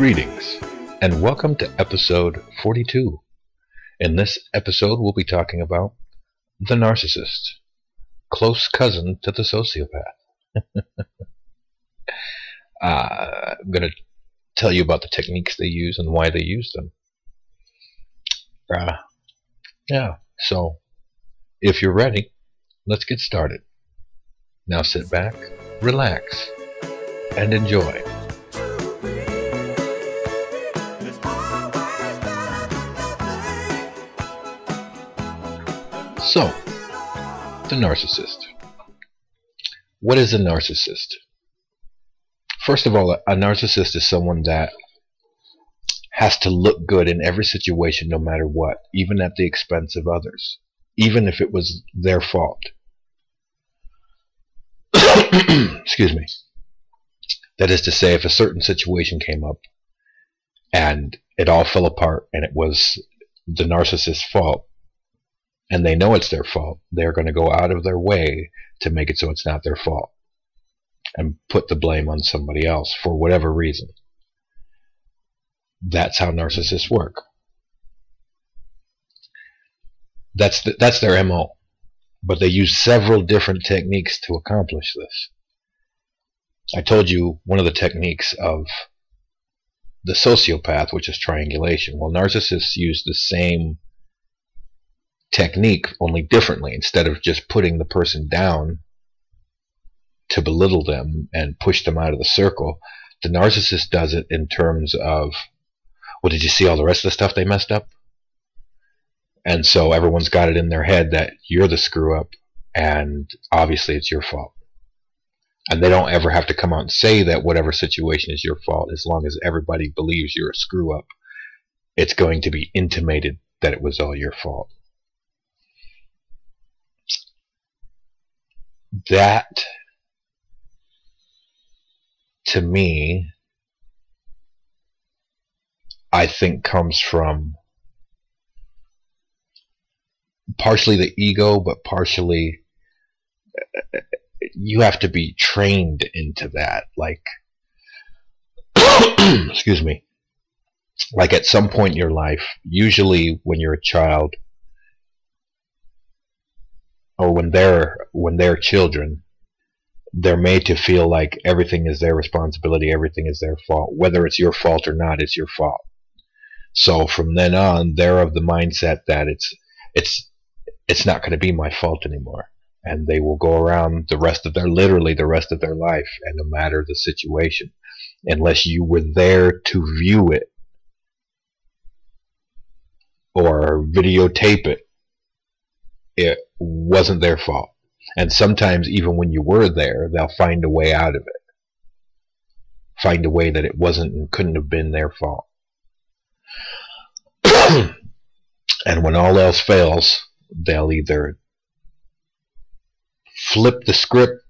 Greetings, and welcome to episode 42. In this episode, we'll be talking about the narcissist, close cousin to the sociopath. I'm going to tell you about the techniques they use and why they use them. So if you're ready, let's get started. Now sit back, relax, and enjoy. So, the narcissist. What is a narcissist? First of all, a narcissist is someone that has to look good in every situation, no matter what, even at the expense of others, even if it was their fault. Excuse me. That is to say, if a certain situation came up and it all fell apart and it was the narcissist's fault, and they know it's their fault, they're going to go out of their way to make it so it's not their fault and put the blame on somebody else for whatever reason. That's how narcissists work. That's their MO. But they use several different techniques to accomplish this. I told you one of the techniques of the sociopath, which is triangulation. Well, narcissists use the same technique, only differently. Instead of just putting the person down to belittle them and push them out of the circle, the narcissist does it in terms of, well, did you see all the rest of the stuff they messed up? And so everyone's got it in their head that you're the screw up and obviously it's your fault. And they don't ever have to come out and say that whatever situation is your fault. As long as everybody believes you're a screw up, it's going to be intimated that it was all your fault. That, to me, I think comes from partially the ego, but partially you have to be trained into that. Like, excuse me, like at some point in your life, usually when you're a child, or when they're children, they're made to feel like everything is their responsibility, everything is their fault. Whether it's your fault or not, it's your fault. So from then on, they're of the mindset that it's not going to be my fault anymore. And they will go around literally the rest of their life, and no matter the situation, unless you were there to view it or videotape it, it wasn't their fault. And sometimes even when you were there, they'll find a way out of it. Find a way that it wasn't and couldn't have been their fault. And when all else fails, they'll either flip the script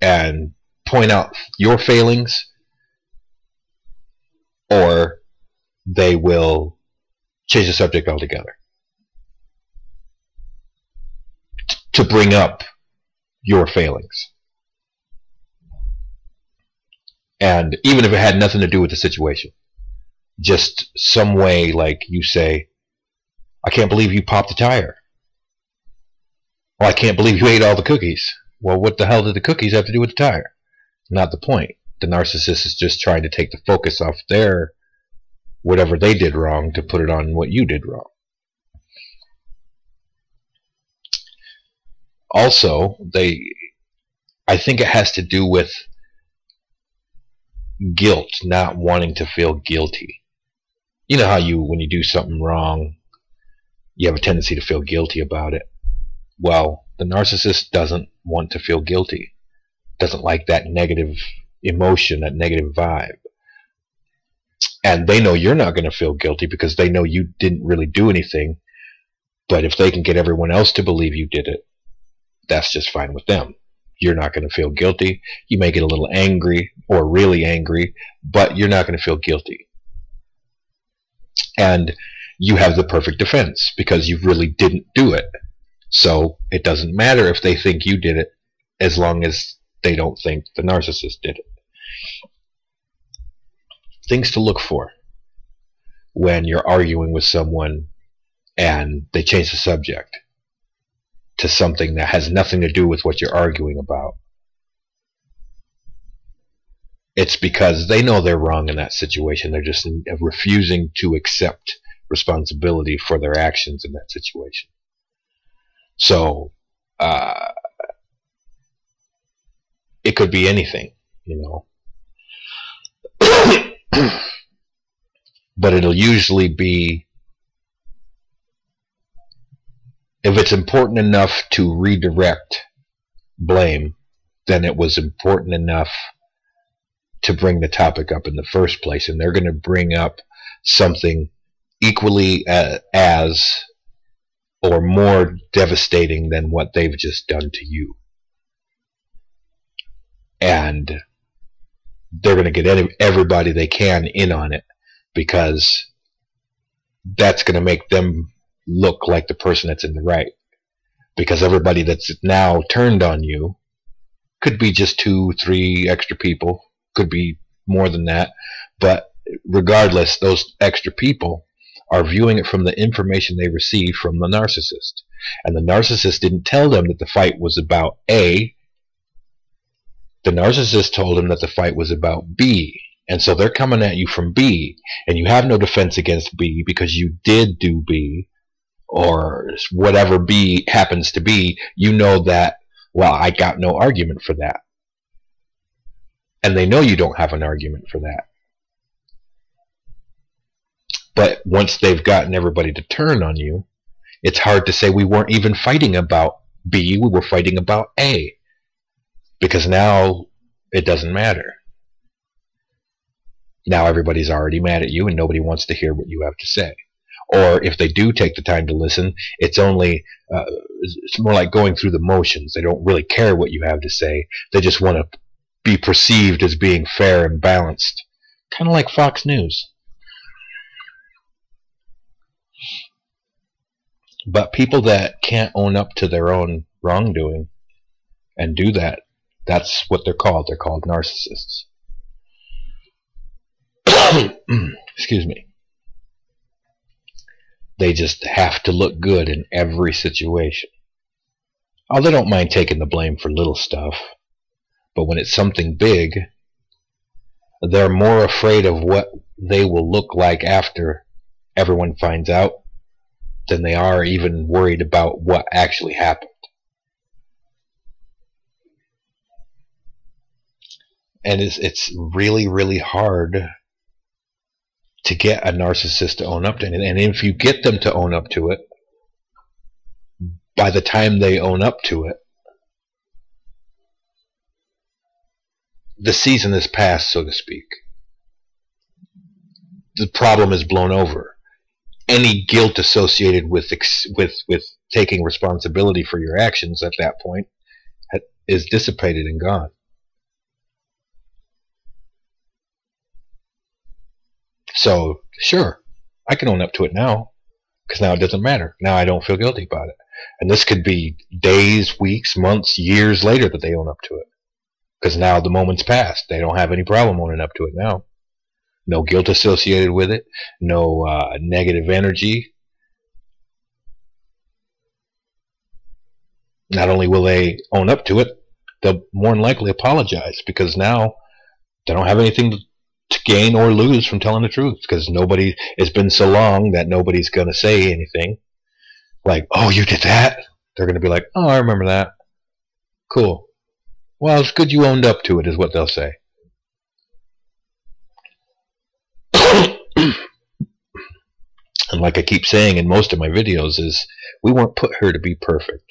and point out your failings, or they will change the subject altogether to bring up your failings. And even if it had nothing to do with the situation, just some way, like you say, I can't believe you popped the tire. Well, I can't believe you ate all the cookies. Well, what the hell did the cookies have to do with the tire? Not the point. The narcissist is just trying to take the focus off their whatever they did wrong to put it on what you did wrong. Also, I think it has to do with guilt, not wanting to feel guilty. You know how when you do something wrong, you have a tendency to feel guilty about it. Well, the narcissist doesn't want to feel guilty, doesn't like that negative emotion, that negative vibe. And they know you're not going to feel guilty because they know you didn't really do anything, but if they can get everyone else to believe you did it, that's just fine with them. You're not going to feel guilty. You may get a little angry or really angry, but you're not going to feel guilty. And you have the perfect defense because you really didn't do it. So it doesn't matter if they think you did it as long as they don't think the narcissist did it. things to look for when you're arguing with someone and they change the subject to something that has nothing to do with what you're arguing about. It's because they know they're wrong in that situation. They're just refusing to accept responsibility for their actions in that situation. So it could be anything, you know. But it'll usually be, if it's important enough to redirect blame, then it was important enough to bring the topic up in the first place, and they're going to bring up something equally as or more devastating than what they've just done to you. And they're going to get everybody they can in on it, because that's going to make them look like the person that's in the right. Because everybody that's now turned on you could be just 2, 3 extra people, could be more than that, but regardless, those extra people are viewing it from the information they received from the narcissist. And the narcissist didn't tell them that the fight was about A. The narcissist told them that the fight was about B. And so they're coming at you from B, and you have no defense against B because you did do B, or whatever B happens to be. You know that, well, I got no argument for that. And they know you don't have an argument for that. But once they've gotten everybody to turn on you, it's hard to say we weren't even fighting about B, we were fighting about A. Because now it doesn't matter. Now everybody's already mad at you and nobody wants to hear what you have to say. Or if they do take the time to listen, it's only it's more like going through the motions. They don't really care what you have to say. They just want to be perceived as being fair and balanced. Kind of like Fox News. But people that can't own up to their own wrongdoing and do that, that's what they're called. They're called narcissists. Excuse me. They just have to look good in every situation. Oh, they don't mind taking the blame for little stuff. But when it's something big, they're more afraid of what they will look like after everyone finds out than they are even worried about what actually happened. And it's really, really hard to get a narcissist to own up to it. And if you get them to own up to it, by the time they own up to it, the season is past, so to speak. The problem is blown over. Any guilt associated with taking responsibility for your actions at that point is dissipated and gone. So, sure, I can own up to it now, because now it doesn't matter. Now I don't feel guilty about it. And this could be days, weeks, months, years later that they own up to it. Because now the moment's passed. They don't have any problem owning up to it now. No guilt associated with it. No negative energy. Not only will they own up to it, they'll more than likely apologize, because now they don't have anything to gain or lose from telling the truth, because nobody, it's been so long that nobody's going to say anything. Like, oh, you did that? They're going to be like, oh, I remember that. Cool. Well, it's good you owned up to it, is what they'll say. And like I keep saying in most of my videos is, we weren't put here to be perfect.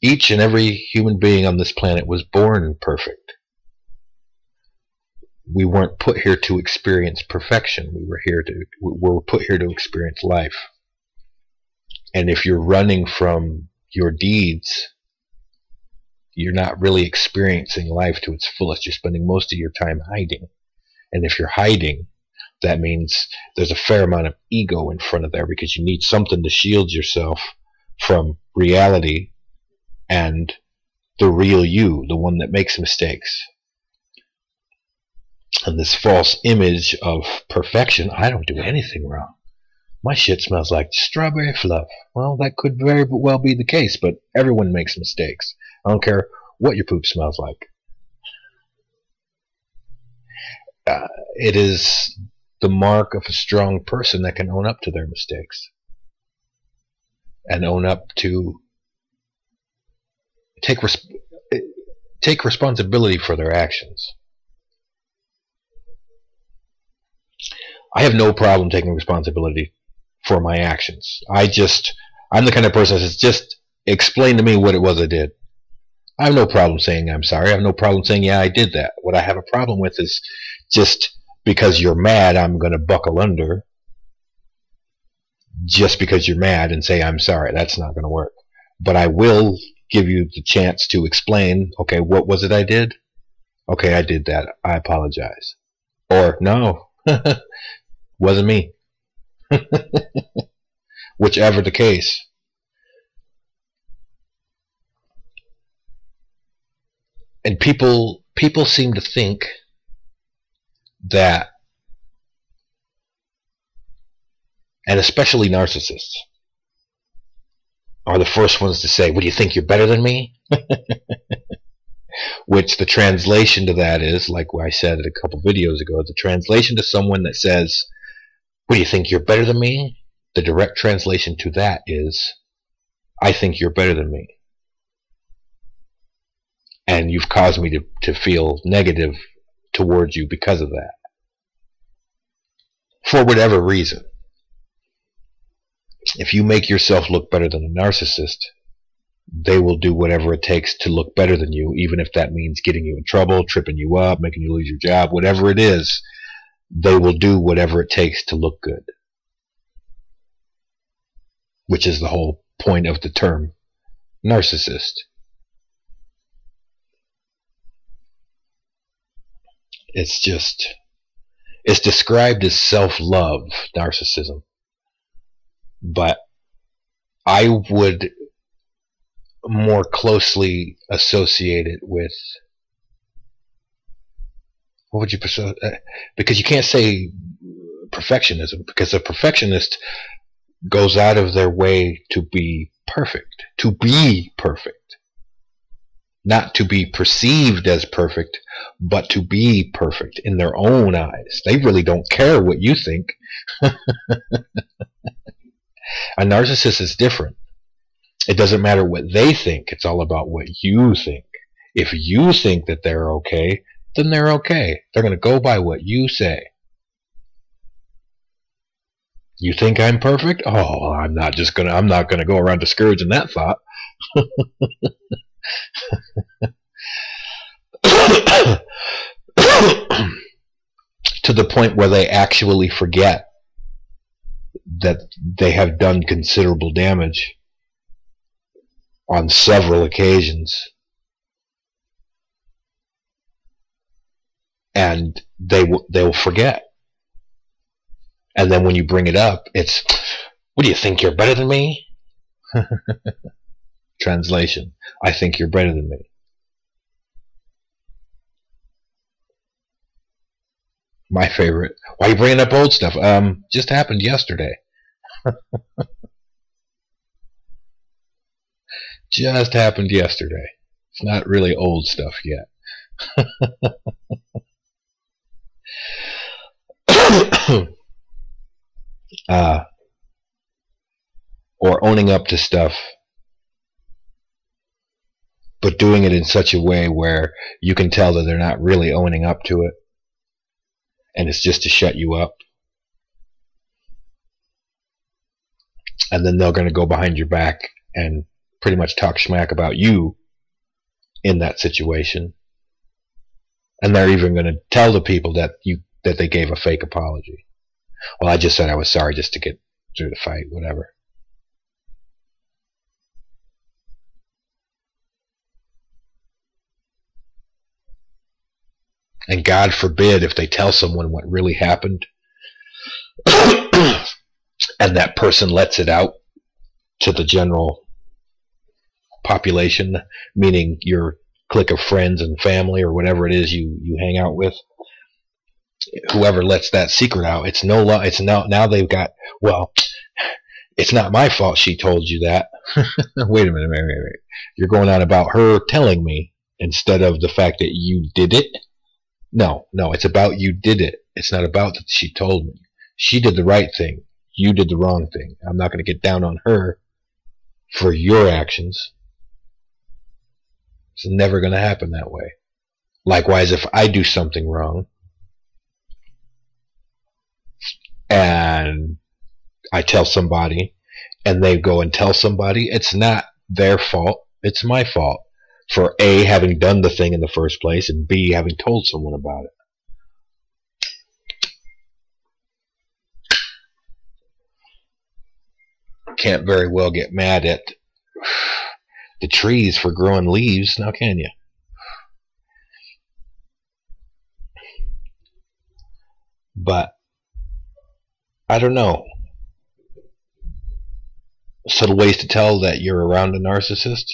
Each and every human being on this planet was born perfect. We weren't put here to experience perfection. We were put here to experience life. And if you're running from your deeds, you're not really experiencing life to its fullest. You're spending most of your time hiding. And if you're hiding, that means there's a fair amount of ego in front of there, because you need something to shield yourself from reality and the real you, the one that makes mistakes. and this false image of perfection. I don't do anything wrong. My shit smells like strawberry fluff. Well, that could very well be the case, but everyone makes mistakes. I don't care what your poop smells like. It is the mark of a strong person that can own up to their mistakes and own up to take responsibility for their actions. I have no problem taking responsibility for my actions. I'm the kind of person that says, just explain to me what it was I did. I have no problem saying I'm sorry. I have no problem saying, yeah, I did that. What I have a problem with is just because you're mad, I'm going to buckle under. Just because you're mad and say, I'm sorry, that's not going to work. But I will give you the chance to explain, okay, what was it I did? Okay, I did that. I apologize. Or, no, wasn't me. Whichever the case. And people seem to think that, and especially narcissists, are the first ones to say, "What, do you think you're better than me?" Which the translation to that is, like I said a couple videos ago, the translation to someone that says, "What, do you think you're better than me?" The direct translation to that is, "I think you're better than me. And you've caused me to feel negative towards you because of that." For whatever reason. If you make yourself look better than a narcissist, they will do whatever it takes to look better than you, even if that means getting you in trouble, tripping you up, making you lose your job, whatever it is, they will do whatever it takes to look good. Which is the whole point of the term narcissist. It's described as self-love, narcissism. But I would more closely associate it with, what would you prefer? Because you can't say perfectionism, because a perfectionist goes out of their way to be perfect, not to be perceived as perfect, but to be perfect in their own eyes. They really don't care what you think. A narcissist is different. It doesn't matter what they think. It's all about what you think. If you think that they're okay, then they're okay. They're going to go by what you say. You think I'm perfect? Oh, I'm not going to go around discouraging that thought. To the point where they actually forget that they have done considerable damage on several occasions, and they will forget. And then when you bring it up, it's, "What, do you think you're better than me?" Translation: I think you're better than me. My favorite. Why are you bringing up old stuff? Just happened yesterday. Just happened yesterday. It's not really old stuff yet. Or owning up to stuff, but doing it in such a way where you can tell that they're not really owning up to it, and it's just to shut you up. And then they're going to go behind your back and pretty much talk smack about you in that situation. And they're even going to tell the people that they gave a fake apology. Well, I just said I was sorry just to get through the fight, whatever. And God forbid if they tell someone what really happened and that person lets it out to the general population, meaning your clique of friends and family or whatever it is you hang out with. whoever lets that secret out, it's no love. It's now they've got, well, it's not my fault she told you that. Wait a minute, wait. You're going on about her telling me instead of the fact that you did it. No, it's about you did it. It's not about that she told me. She did the right thing. You did the wrong thing. I'm not going to get down on her for your actions. It's never going to happen that way. Likewise, if I do something wrong and I tell somebody and they go and tell somebody, it's not their fault, it's my fault for A, having done the thing in the first place, and B, having told someone about it. Can't very well get mad at the trees for growing leaves, now can you? But I don't know. Subtle ways to tell that you're around a narcissist.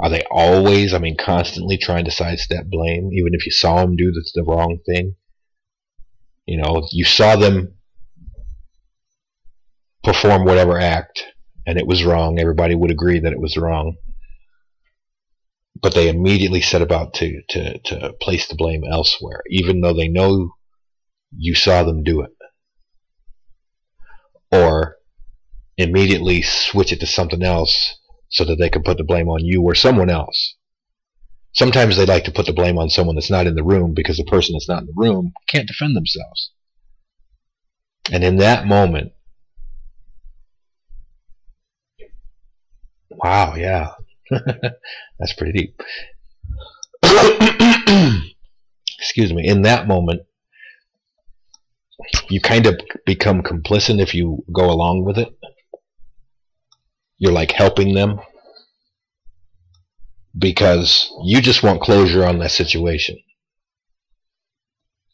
Are they always, I mean, constantly trying to sidestep blame, even if you saw them do the wrong thing? You know, you saw them perform whatever act, and it was wrong. Everybody would agree that it was wrong. But they immediately set about to place the blame elsewhere, even though they know you saw them do it. Or immediately switch it to something else so that they can put the blame on you or someone else. Sometimes they like to put the blame on someone that's not in the room because the person that's not in the room can't defend themselves. And in that moment, wow, yeah. That's pretty deep. Excuse me. In that moment, you kind of become complicit if you go along with it. You're like helping them because you just want closure on that situation.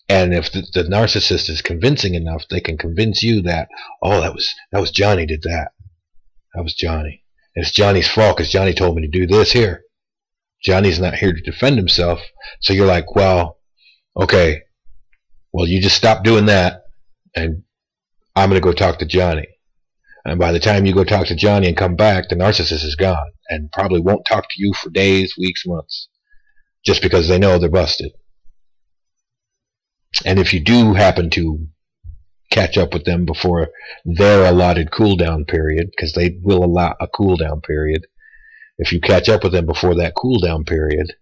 And if the narcissist is convincing enough, they can convince you that, oh, that was Johnny did that. That was Johnny. It's Johnny's fault because Johnny told me to do this here. Johnny's not here to defend himself. So you're like, well, okay, well, you just stop doing that and I'm going to go talk to Johnny. And by the time you go talk to Johnny and come back, the narcissist is gone and probably won't talk to you for days, weeks, months, just because they know they're busted. And if you do happen to catch up with them before their allotted cool-down period, because they will allot a cool-down period. If you catch up with them before that cool-down period,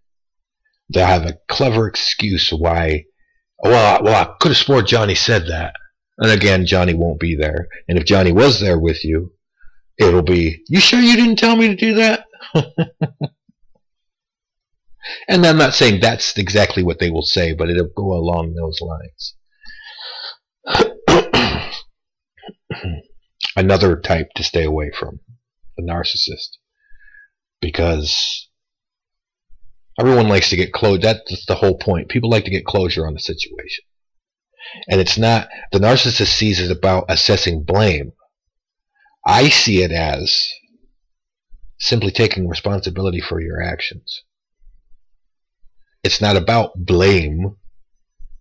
they'll have a clever excuse why, well, I could have sworn Johnny said that. And again, Johnny won't be there. And if Johnny was there with you, it'll be, you sure you didn't tell me to do that? And I'm not saying that's exactly what they will say, but it'll go along those lines. Another type to stay away from, the narcissist, because everyone likes to get closure. That's the whole point. People like to get closure on the situation, and it's not, the narcissist sees it about assessing blame. I see it as simply taking responsibility for your actions. It's not about blame.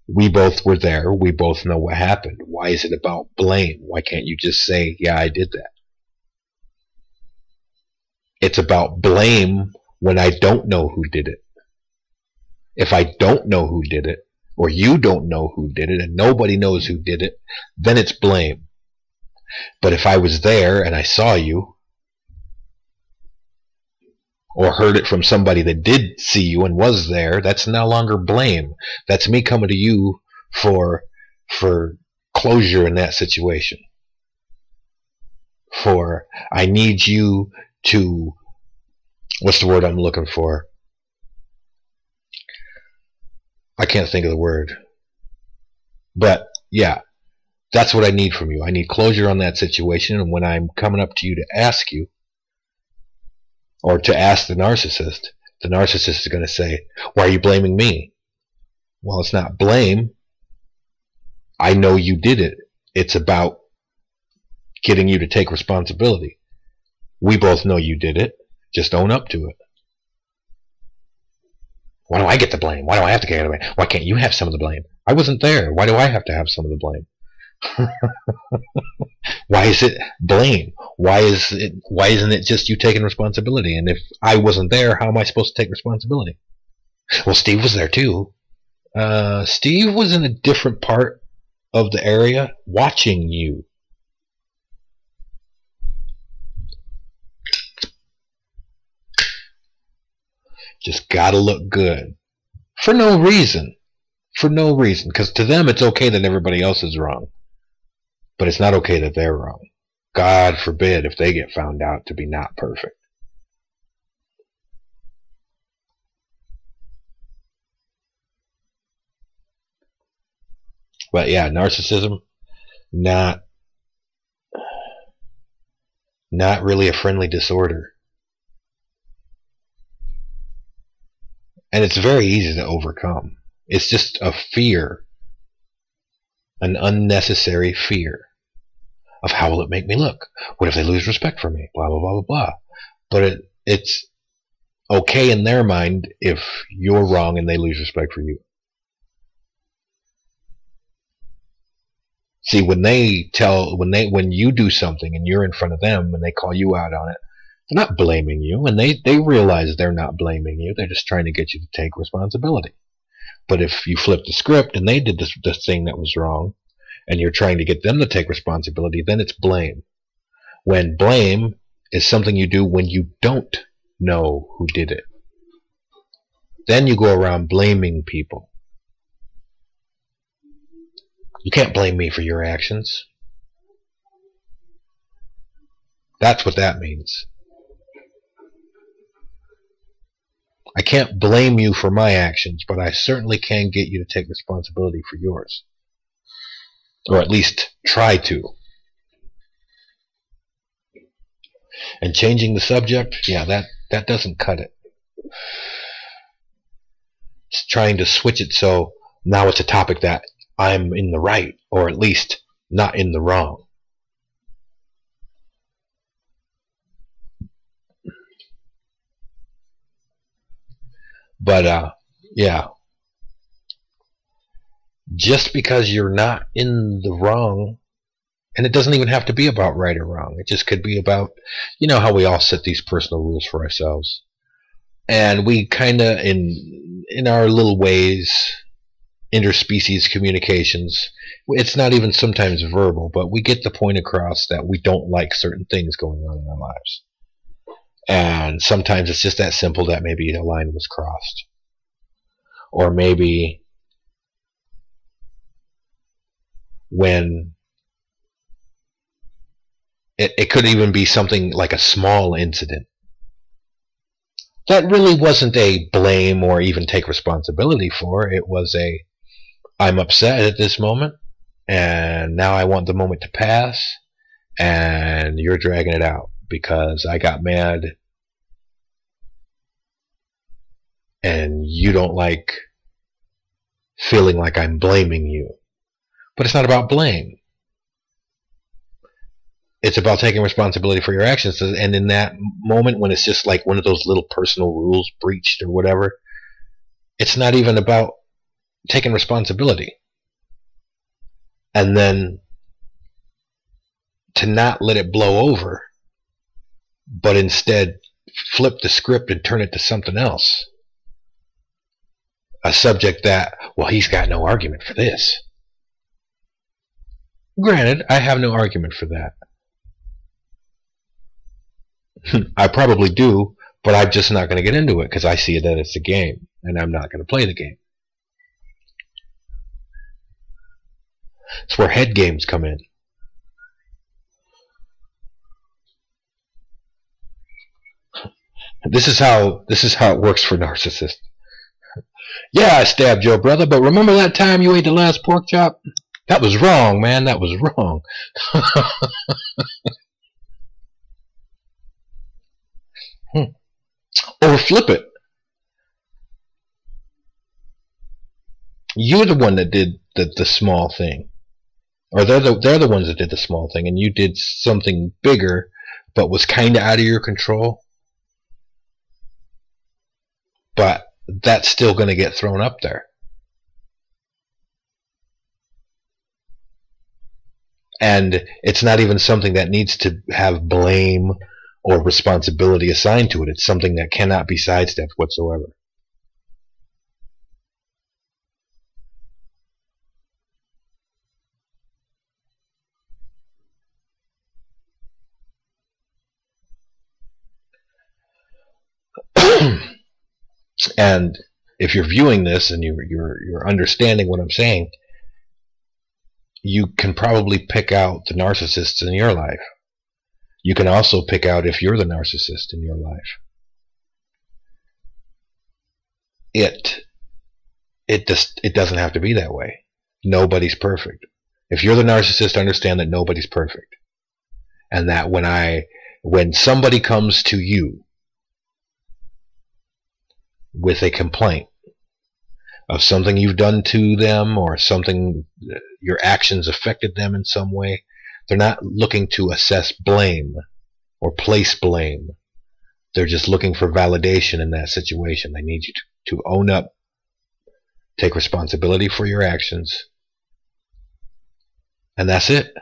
We both were there. We both know what happened. Why is it about blame? Why can't you just say, yeah, I did that? It's about blame when I don't know who did it. If I don't know who did it, or you don't know who did it, and nobody knows who did it, then it's blame. But if I was there and I saw you, or heard it from somebody that did see you and was there, that's no longer blame. That's me coming to you for closure in that situation. For, I need you to, what's the word I'm looking for? I can't think of the word. But, yeah, that's what I need from you. I need closure on that situation, and when I'm coming up to you to ask you, or to ask the narcissist is going to say, why are you blaming me? Well, it's not blame. I know you did it. It's about getting you to take responsibility. We both know you did it. Just own up to it. Why do I get the blame? Why do I have to get the blame? Why can't you have some of the blame? I wasn't there. Why do I have to have some of the blame? Why is it blame? Why isn't it just you taking responsibility? And if I wasn't there, how am I supposed to take responsibility? Well, Steve was there too. Steve was in a different part of the area watching you. Just gotta look good. For no reason. For no reason. Because to them it's okay that everybody else is wrong. But it's not okay that they're wrong. God forbid if they get found out to be not perfect. But yeah, narcissism, not really a friendly disorder. And it's very easy to overcome. It's just a fear, an unnecessary fear of how will it make me look? What if they lose respect for me? Blah, blah, blah, blah, blah. But it's okay in their mind if you're wrong and they lose respect for you. See, when you do something and you're in front of them and they call you out on it, they're not blaming you, and they realize they're not blaming you. They're just trying to get you to take responsibility. But if you flip the script and they did the thing that was wrong, and you're trying to get them to take responsibility, then it's blame. When blame is something you do when you don't know who did it, then you go around blaming people. You can't blame me for your actions. That's what that means. I can't blame you for my actions, but I certainly can get you to take responsibility for yours. Or at least try to. And changing the subject, yeah, that doesn't cut it. It's trying to switch it so now it's a topic that I'm in the right, or at least not in the wrong. But, yeah. Just because you're not in the wrong, and it doesn't even have to be about right or wrong. It just could be about, you know how we all set these personal rules for ourselves. And we kind of, in our little ways, interspecies communications, it's not even sometimes verbal, but we get the point across that we don't like certain things going on in our lives. And sometimes it's just that simple that maybe a line was crossed. Or maybe when it could even be something like a small incident that really wasn't a blame or even take responsibility for. It was a, I'm upset at this moment, and now I want the moment to pass, and you're dragging it out because I got mad, and you don't like feeling like I'm blaming you. But it's not about blame. It's about taking responsibility for your actions, and in that moment when it's just like one of those little personal rules breached or whatever, it's not even about taking responsibility. And then to not let it blow over, but instead flip the script and turn it to something else. A subject that, well, he's got no argument for this. Granted, I have no argument for that. I probably do, but I'm just not going to get into it because I see that it's a game, and I'm not going to play the game. It's where head games come in. This is how it works for narcissists. Yeah, I stabbed your brother, but remember that time you ate the last pork chop? That was wrong, man. That was wrong. Or flip it. You're the one that did the small thing. Or they're the ones that did the small thing, and you did something bigger but was kind of out of your control. But that's still going to get thrown up there. And it's not even something that needs to have blame or responsibility assigned to it. It's something that cannot be sidestepped whatsoever. And if you're viewing this and you're understanding what I'm saying, you can probably pick out the narcissists in your life. You can also pick out if you're the narcissist in your life. It doesn't have to be that way. Nobody's perfect. If you're the narcissist, understand that nobody's perfect, and that when somebody comes to you with a complaint of something you've done to them or something your actions affected them in some way, they're not looking to assess blame or place blame. They're just looking for validation in that situation. They need you to own up, take responsibility for your actions, and that's it.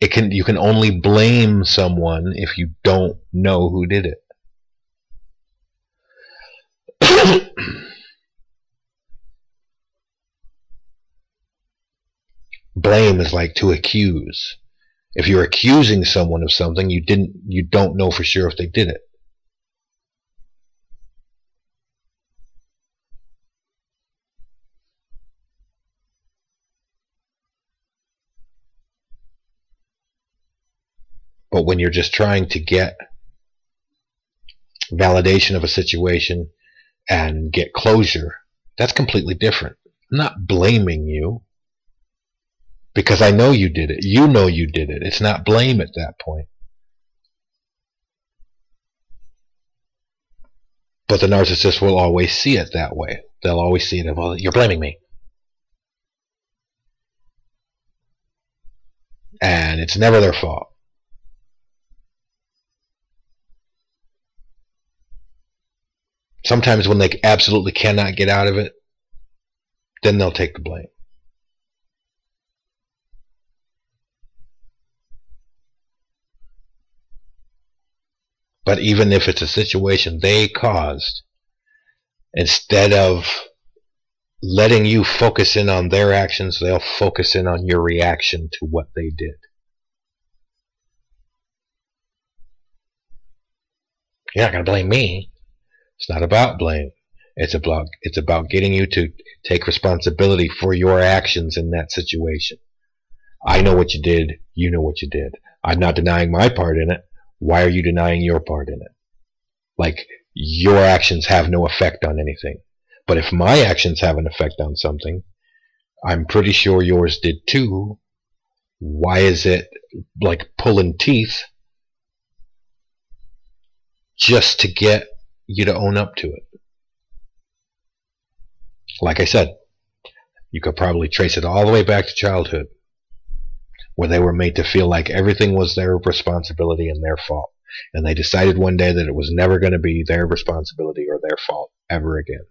You can only blame someone if you don't know who did it. Blame is like to accuse. If you're accusing someone of something, you don't know for sure if they did it. But when you're just trying to get validation of a situation and get closure, that's completely different. I'm not blaming you, because I know you did it. You know you did it. It's not blame at that point. But the narcissist will always see it that way. They'll always see it as, well, you're blaming me. And it's never their fault. Sometimes when they absolutely cannot get out of it, then they'll take the blame. But even if it's a situation they caused, instead of letting you focus in on their actions, they'll focus in on your reaction to what they did. You're not going to blame me. It's not about blame. It's about getting you to take responsibility for your actions in that situation. I know what you did. You know what you did. I'm not denying my part in it. Why are you denying your part in it? Like, your actions have no effect on anything. But if my actions have an effect on something, I'm pretty sure yours did too. Why is it like pulling teeth just to get you to own up to it? Like I said, you could probably trace it all the way back to childhood, where they were made to feel like everything was their responsibility and their fault. And they decided one day that it was never going to be their responsibility or their fault ever again.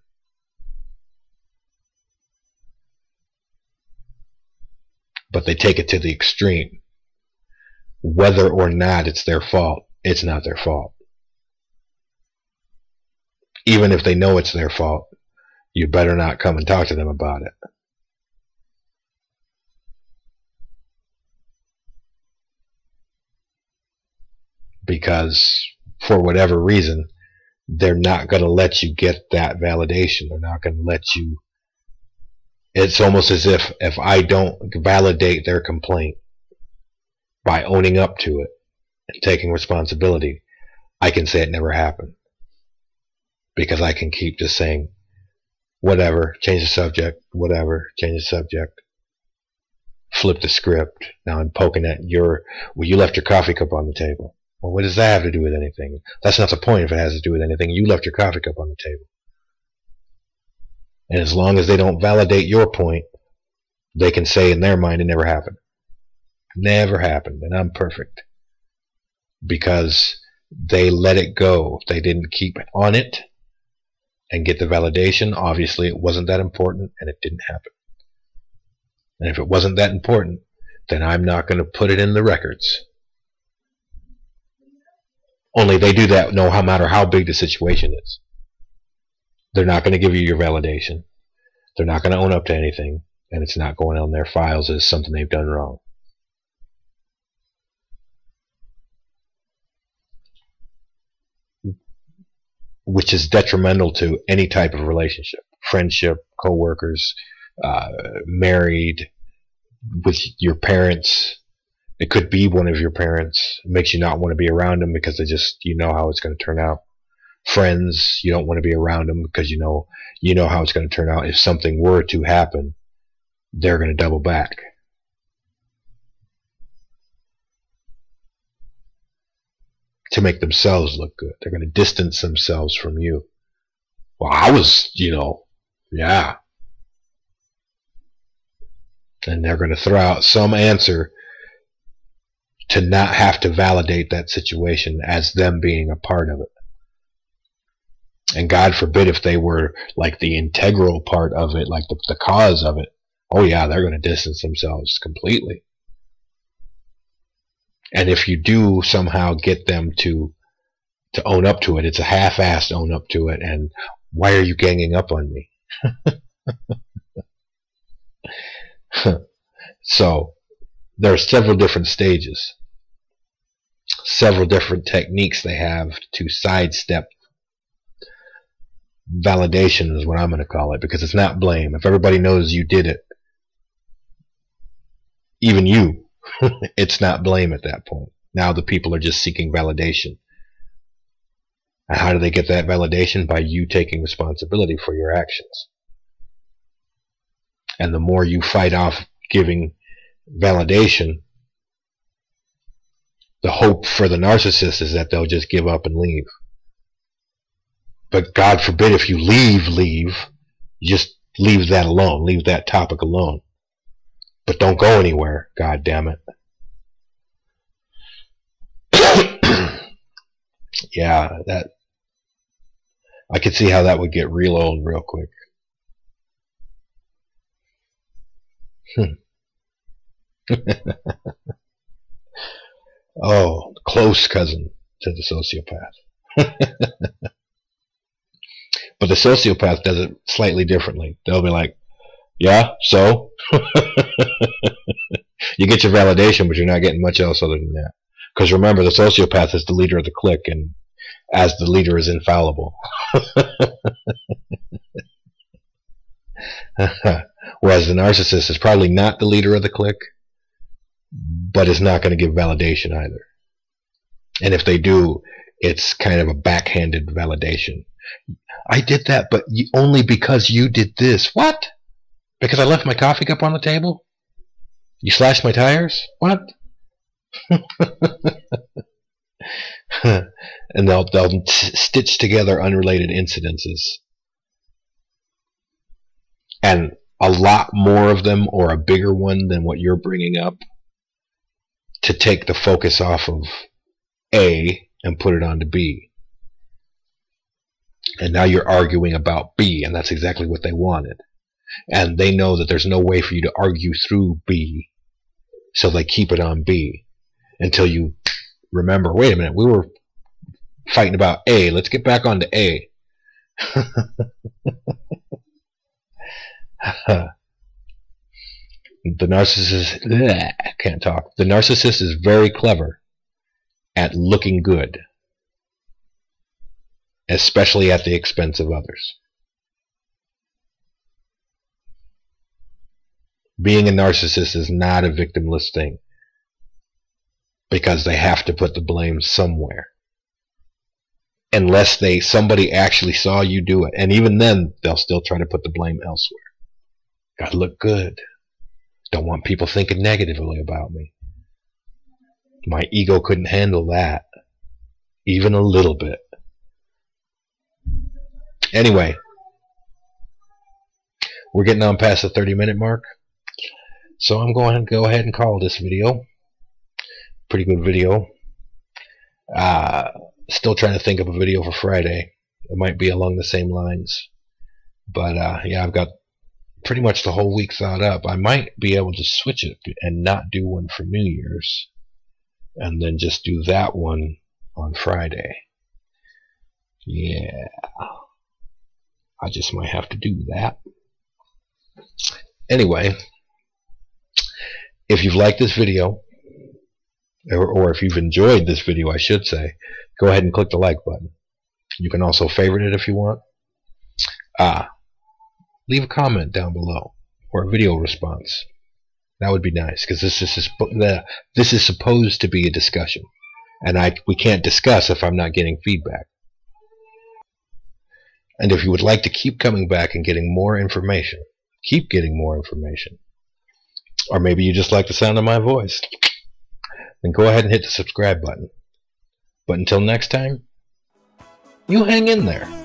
But they take it to the extreme. Whether or not it's their fault, it's not their fault. Even if they know it's their fault, you better not come and talk to them about it. Because for whatever reason, they're not going to let you get that validation. They're not going to let you. It's almost as if I don't validate their complaint by owning up to it and taking responsibility, I can say it never happened. Because I can keep just saying, whatever, change the subject, whatever, change the subject. Flip the script. Now I'm poking at your, well, you left your coffee cup on the table. Well, what does that have to do with anything? That's not the point if it has to do with anything. You left your coffee cup on the table. And as long as they don't validate your point, they can say in their mind it never happened. Never happened, and I'm perfect. Because they let it go. They didn't keep on it and get the validation. Obviously, it wasn't that important, and it didn't happen. And if it wasn't that important, then I'm not going to put it in the records. Only they do that no matter how big the situation is. They're not going to give you your validation. They're not going to own up to anything. And it's not going on their files as something they've done wrong. Which is detrimental to any type of relationship. Friendship, co-workers, married, with your parents. It could be one of your parents. It makes you not want to be around them because they just, you know how it's going to turn out. Friends, you don't want to be around them because you know how it's going to turn out. If something were to happen, they're going to double back. To make themselves look good. They're going to distance themselves from you. Well, I was, yeah. And they're going to throw out some answer to not have to validate that situation as them being a part of it. And God forbid if they were like the integral part of it, like the cause of it. Oh yeah, they're going to distance themselves completely. And if you do somehow get them to own up to it, it's a half-assed own up to it, and why are you ganging up on me? So there are several different stages, several different techniques they have to sidestep validation is what I'm going to call it, because it's not blame. If everybody knows you did it, even you, it's not blame at that point. Now the people are just seeking validation. And how do they get that validation? By you taking responsibility for your actions. And the more you fight off giving validation, the hope for the narcissist is that they'll just give up and leave. But God forbid if you leave, just leave that alone. Leave that topic alone. But don't go anywhere, God damn it. Yeah, that I could see how that would get real old real quick. Oh, close cousin to the sociopath. But the sociopath does it slightly differently. They'll be like, yeah, so? You get your validation, but you're not getting much else other than that. Because remember, the sociopath is the leader of the clique, and as the leader is infallible. Whereas the narcissist is probably not the leader of the clique, but is not going to give validation either. And if they do, it's kind of a backhanded validation. I did that, but only because you did this. What? Because I left my coffee cup on the table? You slashed my tires? What? And they'll stitch together unrelated incidences. And a lot more of them, or a bigger one than what you're bringing up, to take the focus off of A and put it onto B. And now you're arguing about B, and that's exactly what they wanted. And they know that there's no way for you to argue through B, so they keep it on B until you remember, wait a minute, we were fighting about A, let's get back onto A. The narcissist, I can't talk. The narcissist is very clever at looking good, especially at the expense of others. Being a narcissist is not a victimless thing, because they have to put the blame somewhere. Unless somebody actually saw you do it, and even then they'll still try to put the blame elsewhere. Gotta look good. Don't want people thinking negatively about me. My ego couldn't handle that, even a little bit. Anyway, we're getting on past the 30-minute mark. So I'm going to go ahead and call this video. Pretty good video. Still trying to think of a video for Friday. It might be along the same lines. But yeah, I've got pretty much the whole week thought up. I might be able to switch it and not do one for New Year's and then just do that one on Friday. Yeah, I just might have to do that. Anyway, if you've liked this video, or if you've enjoyed this video, I should say, go ahead and click the like button. You can also favorite it if you want. Leave a comment down below or a video response. That would be nice, because this is supposed to be a discussion, and we can't discuss if I'm not getting feedback. And if you would like to keep coming back and getting more information, keep getting more information, or maybe you just like the sound of my voice, then go ahead and hit the subscribe button. But until next time, you hang in there.